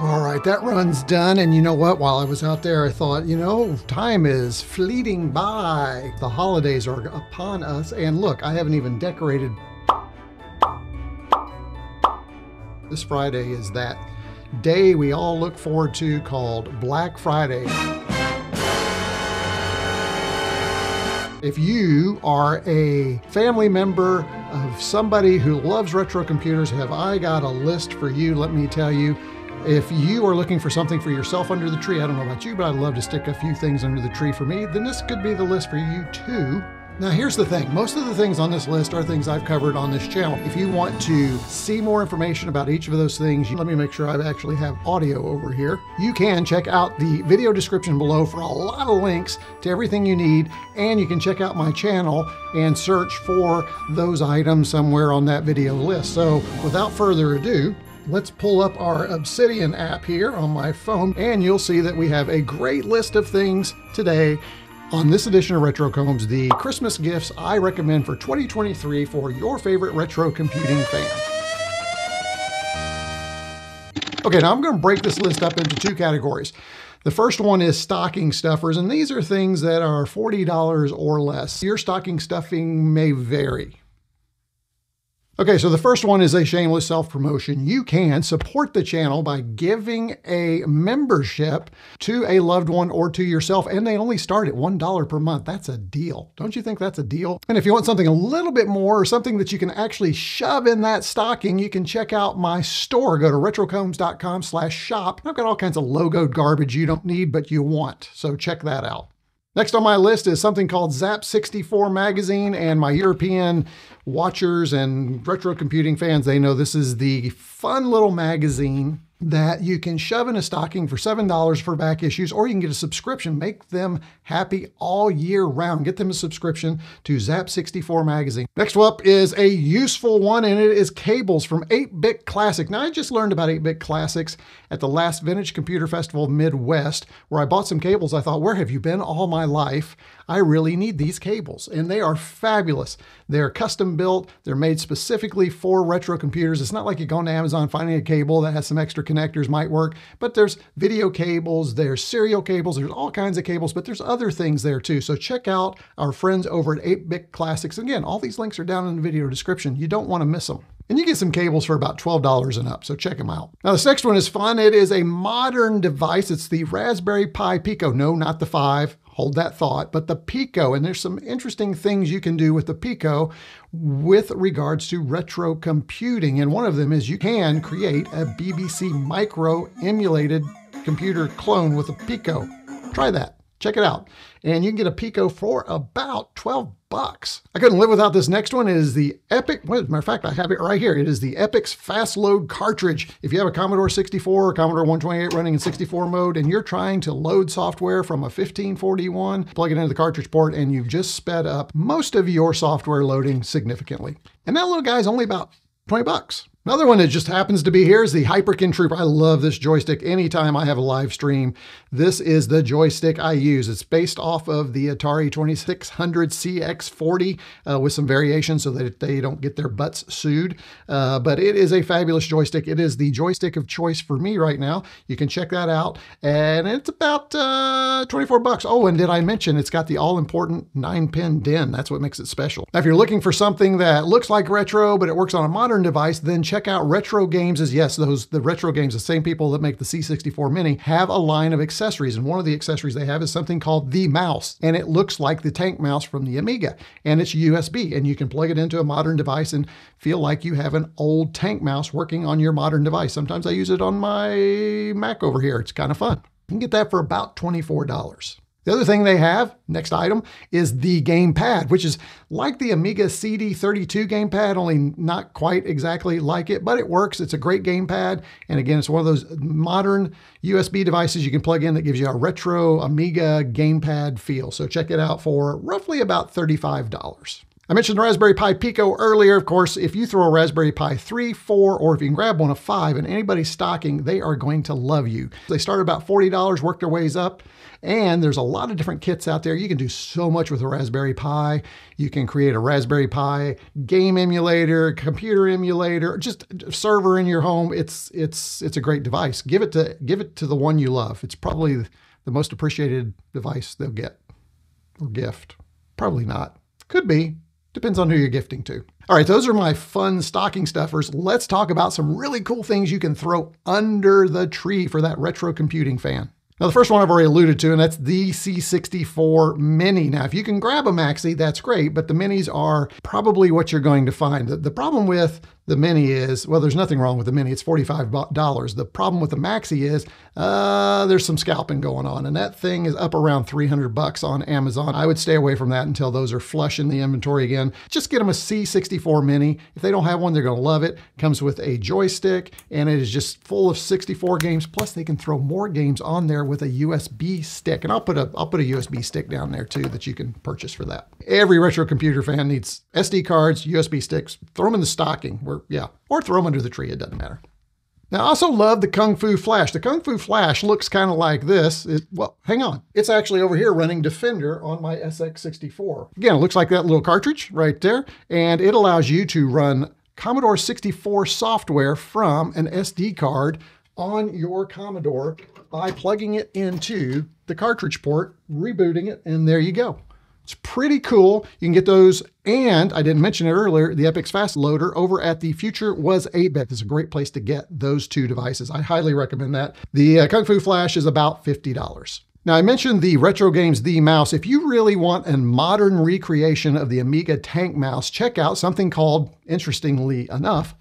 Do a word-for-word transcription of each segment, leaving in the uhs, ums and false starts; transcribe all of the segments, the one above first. All right, that run's done, and you know what? While I was out there, I thought, you know, time is fleeting by. The holidays are upon us, and look, I haven't even decorated. This Friday is that day we all look forward to called Black Friday. If you are a family member of somebody who loves retro computers, have I got a list for you? Let me tell you, if you are looking for something for yourself under the tree, I don't know about you, but I'd love to stick a few things under the tree for me, then this could be the list for you too. Now here's the thing, most of the things on this list are things I've covered on this channel. If you want to see more information about each of those things, let me make sure I actually have audio over here. You can check out the video description below for a lot of links to everything you need, and you can check out my channel and search for those items somewhere on that video list. So without further ado, let's pull up our Obsidian app here on my phone, and you'll see that we have a great list of things today. On this edition of Retrocombs, the Christmas gifts I recommend for twenty twenty-three for your favorite retro computing fan. Okay, now I'm going to break this list up into two categories. The first one is stocking stuffers, and these are things that are forty dollars or less. Your stocking stuffing may vary. Okay, so the first one is a shameless self-promotion. You can support the channel by giving a membership to a loved one or to yourself, and they only start at one dollar per month. That's a deal. Don't you think that's a deal? And if you want something a little bit more, or something that you can actually shove in that stocking, you can check out my store. Go to retrocombs.com slash shop. I've got all kinds of logoed garbage you don't need, but you want. So check that out. Next on my list is something called Zap sixty-four magazine, and my European watchers and retro computing fans, they know this is the fun little magazine that you can shove in a stocking for seven dollars for back issues, or you can get a subscription. Make them happy all year round. Get them a subscription to Zap sixty-four magazine. Next up is a useful one, and it is cables from eight bit Classic. Now I just learned about eight bit Classics at the last Vintage Computer Festival Midwest, where I bought some cables. I thought, where have you been all my life? I really need these cables, and they are fabulous. They're custom built. They're made specifically for retro computers. It's not like you go to Amazon, finding a cable that has some extra connectors might work, but there's video cables, there's serial cables, there's all kinds of cables, but there's other things there too. So check out our friends over at eight bit Classics. Again, all these links are down in the video description. You don't want to miss them. And you get some cables for about twelve dollars and up, so check them out. Now, this next one is fun. It is a modern device. It's the Raspberry Pi Pico. No, not the five. Hold that thought, but the Pico, and there's some interesting things you can do with the Pico with regards to retro computing. And one of them is you can create a B B C Micro emulated computer clone with a Pico. Try that. Check it out. And you can get a Pico for about twelve bucks. I couldn't live without this next one. It is the Epyx, well, as a matter of fact, I have it right here. It is the Epyx Fast Load cartridge. If you have a Commodore sixty-four or Commodore one twenty-eight running in sixty-four mode, and you're trying to load software from a fifteen forty-one, plug it into the cartridge port, and you've just sped up most of your software loading significantly. And that little guy's only about twenty bucks. Another one that just happens to be here is the Hyperkin Trooper. I love this joystick. Anytime I have a live stream, this is the joystick I use. It's based off of the Atari twenty-six hundred C X forty uh, with some variations so that they don't get their butts sued. Uh, but it is a fabulous joystick. It is the joystick of choice for me right now. You can check that out. And it's about uh, twenty-four bucks. Oh, and did I mention it's got the all-important nine pin D I N. That's what makes it special. Now, if you're looking for something that looks like retro, but it works on a modern device, then check Check out Retro Games. Is yes, those the Retro Games, the same people that make the C sixty-four Mini, have a line of accessories, and one of the accessories they have is something called the Mouse, and it looks like the Tank Mouse from the Amiga, and it's U S B, and you can plug it into a modern device and feel like you have an old Tank Mouse working on your modern device. Sometimes I use it on my Mac over here. It's kind of fun. You can get that for about twenty-four dollars. The other thing they have, next item, is the gamepad, which is like the Amiga C D thirty-two gamepad, only not quite exactly like it, but it works. It's a great gamepad. And again, it's one of those modern U S B devices you can plug in that gives you a retro Amiga gamepad feel. So check it out for roughly about thirty-five dollars. I mentioned the Raspberry Pi Pico earlier. Of course, if you throw a Raspberry Pi three, four, or if you can grab one of five in anybody's stocking, they are going to love you. They start at about forty dollars, work their ways up, and there's a lot of different kits out there. You can do so much with a Raspberry Pi. You can create a Raspberry Pi game emulator, computer emulator, just a server in your home. It's it's it's a great device. Give it to give it to the one you love. It's probably the most appreciated device they'll get or gift. Probably not. Could be. Depends on who you're gifting to. All right, those are my fun stocking stuffers. Let's talk about some really cool things you can throw under the tree for that retro computing fan. Now, the first one I've already alluded to, and that's the C sixty-four Mini. Now, if you can grab a Maxi, that's great, but the Minis are probably what you're going to find. The, the problem with the Mini is, well, there's nothing wrong with the Mini. It's forty-five dollars. The problem with the Maxi is uh, there's some scalping going on, and that thing is up around three hundred bucks on Amazon. I would stay away from that until those are flush in the inventory again. Just get them a C sixty-four Mini. If they don't have one, they're going to love it. Comes with a joystick, and it is just full of sixty-four games. Plus, they can throw more games on there with a U S B stick, and I'll put a I'll put a U S B stick down there too that you can purchase for that. Every retro computer fan needs S D cards, U S B sticks. Throw them in the stocking, or yeah, or throw them under the tree. It doesn't matter. Now, I also love the Kung Fu Flash. The Kung Fu Flash looks kind of like this. It, well, hang on. It's actually over here running Defender on my S X sixty-four. Again, it looks like that little cartridge right there, and it allows you to run Commodore sixty-four software from an S D card on your Commodore by plugging it into the cartridge port, rebooting it, and there you go. It's pretty cool. You can get those, and I didn't mention it earlier, the Epyx Fast Loader over at the Future Was eight-Bit is a great place to get those two devices. I highly recommend that. The uh, Kung Fu Flash is about fifty dollars. Now, I mentioned the Retro Games The Mouse. If you really want a modern recreation of the Amiga Tank Mouse, check out something called, interestingly enough,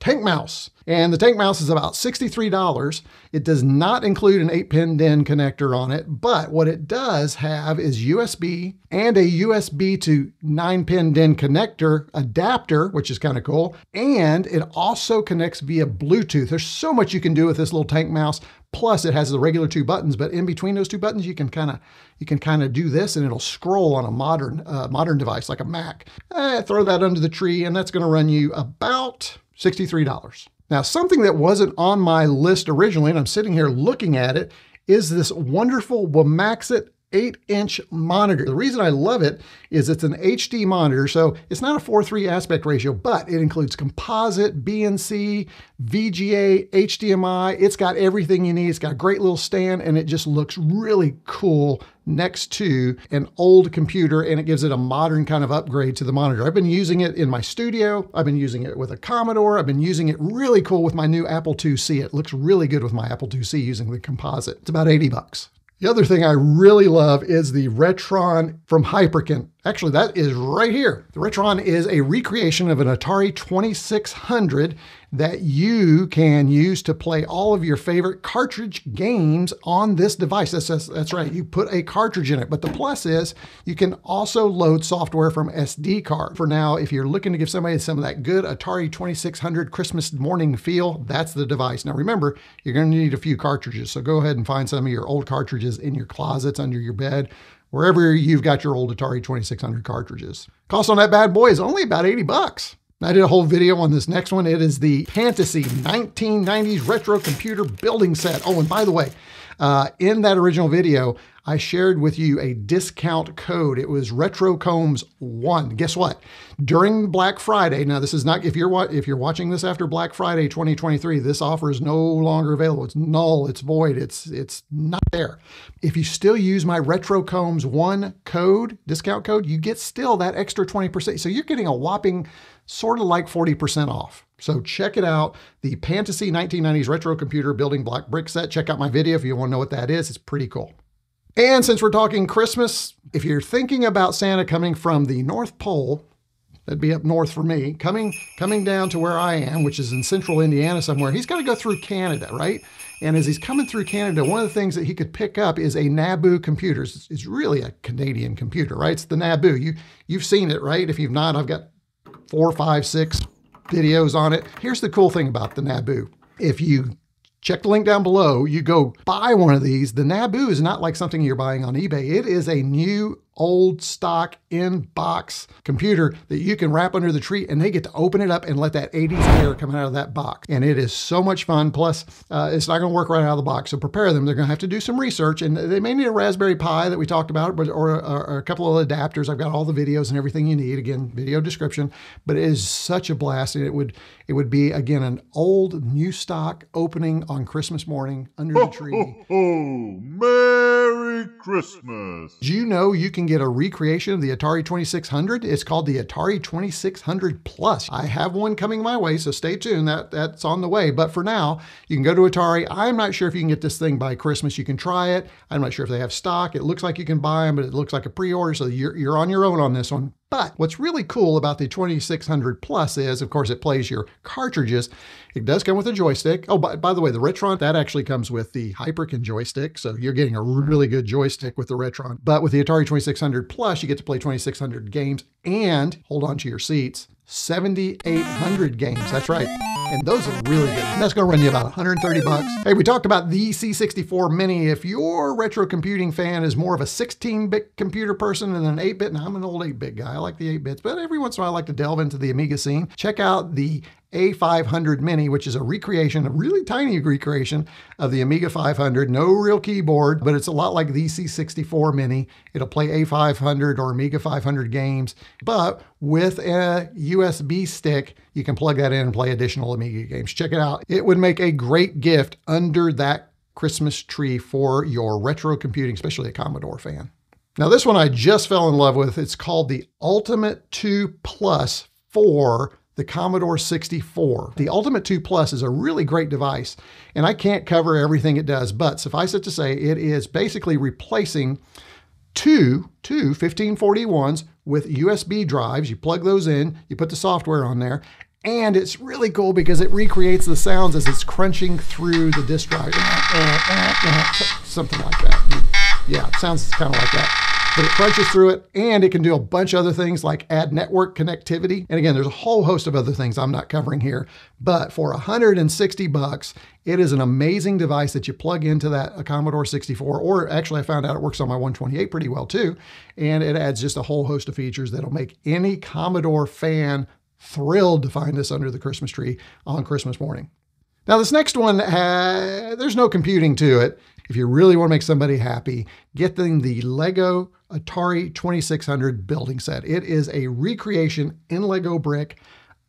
Tank Mouse. And the Tank Mouse is about sixty-three dollars. It does not include an eight-pin D I N connector on it, but what it does have is U S B and a U S B to nine-pin D I N connector adapter, which is kind of cool. And it also connects via Bluetooth. There's so much you can do with this little Tank Mouse. Plus, it has the regular two buttons, but in between those two buttons, you can kind of you can kind of do this, and it'll scroll on a modern uh, modern device like a Mac. Eh, throw that under the tree, and that's going to run you about sixty-three dollars. Now, something that wasn't on my list originally, and I'm sitting here looking at it, is this wonderful Wimaxit eight inch monitor. The reason I love it is it's an H D monitor, so it's not a four three aspect ratio, but it includes composite, B N C, V G A, H D M I. It's got everything you need. It's got a great little stand, and it just looks really cool next to an old computer, and it gives it a modern kind of upgrade to the monitor. I've been using it in my studio. I've been using it with a Commodore. I've been using it really cool with my new Apple two C. It looks really good with my Apple two C using the composite. It's about eighty bucks. The other thing I really love is the Retron from Hyperkin. Actually, that is right here. The Retron is a recreation of an Atari twenty-six hundred that you can use to play all of your favorite cartridge games on this device. That's, that's, that's right, you put a cartridge in it. But the plus is you can also load software from S D card. For now, if you're looking to give somebody some of that good Atari twenty-six hundred Christmas morning feel, that's the device. Now remember, you're gonna need a few cartridges. So go ahead and find some of your old cartridges in your closets, under your bed, wherever you've got your old Atari twenty-six hundred cartridges. Cost on that bad boy is only about eighty bucks. I did a whole video on this next one. It is the Fantasy nineteen nineties Retro Computer Building Set. Oh, and by the way, uh, in that original video, I shared with you a discount code. It was Retrocombs one. Guess what? During Black Friday, now this is not, if you're if you're watching this after Black Friday twenty twenty-three, this offer is no longer available. It's null, it's void, it's it's not there. If you still use my Retrocombs one code, discount code, you get still that extra twenty percent. So you're getting a whopping sort of like forty percent off. So check it out, the Fantasy nineteen nineties Retro Computer Building Block Brick Set. Check out my video if you want to know what that is. It's pretty cool. And since we're talking Christmas, if you're thinking about Santa coming from the North Pole, that'd be up north for me, coming coming down to where I am, which is in central Indiana somewhere, he's got to go through Canada, right? And as he's coming through Canada, one of the things that he could pick up is a Nabu computer. It's, it's really a Canadian computer, right? It's the Nabu. You, you've seen it, right? If you've not, I've got four, five, six videos on it. Here's the cool thing about the Nabu. If you check the link down below, you go buy one of these. The Nabu is not like something you're buying on eBay. It is a new old stock in-box computer that you can wrap under the tree, and they get to open it up and let that eighties air come out of that box. And it is so much fun. Plus, uh, it's not going to work right out of the box, so prepare them. They're going to have to do some research, and they may need a Raspberry Pi that we talked about, but or, or a couple of adapters. I've got all the videos and everything you need. Again, video description. But it is such a blast, and it would it would be, again, an old new stock opening on Christmas morning under ho, the tree. Ho, ho. Merry Christmas! Do you know you can get a recreation of the Atari twenty-six hundred. It's called the Atari twenty-six hundred Plus. I have one coming my way, so stay tuned. That, that's on the way. But for now, you can go to Atari. I'm not sure if you can get this thing by Christmas. You can try it. I'm not sure if they have stock. It looks like you can buy them, but it looks like a pre-order, so you're, you're on your own on this one. But what's really cool about the twenty-six hundred Plus is, of course, it plays your cartridges. It does come with a joystick. Oh, by, by the way, the Retron, that actually comes with the Hyperkin joystick. So you're getting a really good joystick with the Retron. But with the Atari twenty-six hundred Plus, you get to play twenty-six hundred games and, hold on to your seats, seventy-eight hundred games. That's right. And those are really good. And that's going to run you about one hundred thirty bucks. Hey, we talked about the C sixty-four Mini. If your retro computing fan is more of a sixteen bit computer person and an eight bit, and I'm an old eight bit guy, I like the eight bits, but every once in a while I like to delve into the Amiga scene. Check out the A five hundred Mini, which is a recreation, a really tiny recreation of the Amiga five hundred. No real keyboard, but it's a lot like the C sixty-four Mini. It'll play A five hundred or Amiga five hundred games, but with a U S B stick, you can plug that in and play additional Amiga games. Check it out. It would make a great gift under that Christmas tree for your retro computing, especially a Commodore fan. Now, this one I just fell in love with. It's called the Ultimate two Plus for the Commodore sixty-four. The Ultimate two Plus is a really great device, and I can't cover everything it does, but suffice it to say, it is basically replacing two, two fifteen forty-ones with U S B drives. You plug those in, you put the software on there, and it's really cool because it recreates the sounds as it's crunching through the disk drive. Something like that. Yeah, it sounds kind of like that. But it crunches through it, and it can do a bunch of other things like add network connectivity. And again, there's a whole host of other things I'm not covering here, but for one hundred sixty bucks, it is an amazing device that you plug into that a Commodore sixty-four, or actually I found out it works on my one twenty-eight pretty well too. And it adds just a whole host of features that'll make any Commodore fan thrilled to find this under the Christmas tree on Christmas morning. Now this next one, uh, there's no computing to it. If you really want to make somebody happy, get them the Lego Atari twenty-six hundred building set. It is a recreation in Lego brick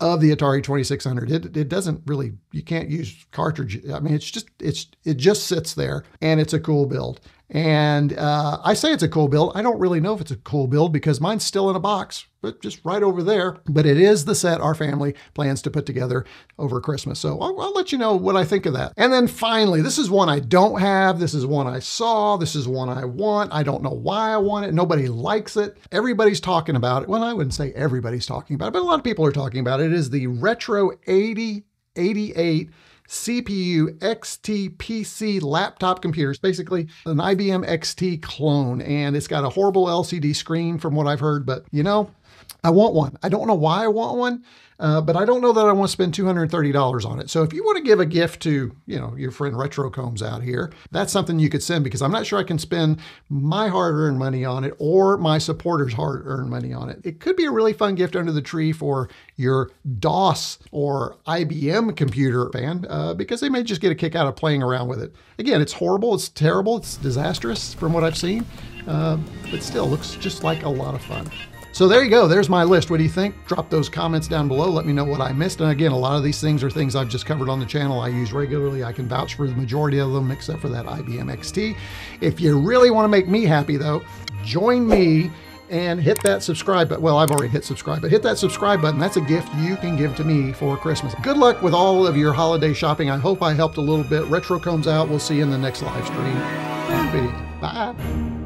of the Atari twenty-six hundred. It, it doesn't really, you can't use cartridge. I mean, it's just, it's, it just sits there, and it's a cool build. And uh, I say it's a cool build. I don't really know if it's a cool build because mine's still in a box, but just right over there. But it is the set our family plans to put together over Christmas. So I'll, I'll let you know what I think of that. And then finally, this is one I don't have. This is one I saw. This is one I want. I don't know why I want it. Nobody likes it. Everybody's talking about it. Well, I wouldn't say everybody's talking about it, but a lot of people are talking about it. It is the Retro eighty eighty-eight C P U X T P C laptop computers, basically an I B M X T clone. And it's got a horrible L C D screen from what I've heard, but you know, I want one. I don't know why I want one, uh, but I don't know that I want to spend two hundred thirty dollars on it. So if you want to give a gift to, you know, your friend Retrocombs out here, that's something you could send, because I'm not sure I can spend my hard-earned money on it or my supporters' hard-earned money on it. It could be a really fun gift under the tree for your DOS or I B M computer fan, uh, because they may just get a kick out of playing around with it. Again, it's horrible, it's terrible, it's disastrous from what I've seen, uh, but still looks just like a lot of fun. So there you go. There's my list. What do you think? Drop those comments down below. Let me know what I missed. And again, a lot of these things are things I've just covered on the channel. I use regularly. I can vouch for the majority of them, except for that I B M X T. If you really want to make me happy, though, join me and hit that subscribe button. Well, I've already hit subscribe, but hit that subscribe button. That's a gift you can give to me for Christmas. Good luck with all of your holiday shopping. I hope I helped a little bit. Retro comes out. We'll see you in the next live stream. Bye.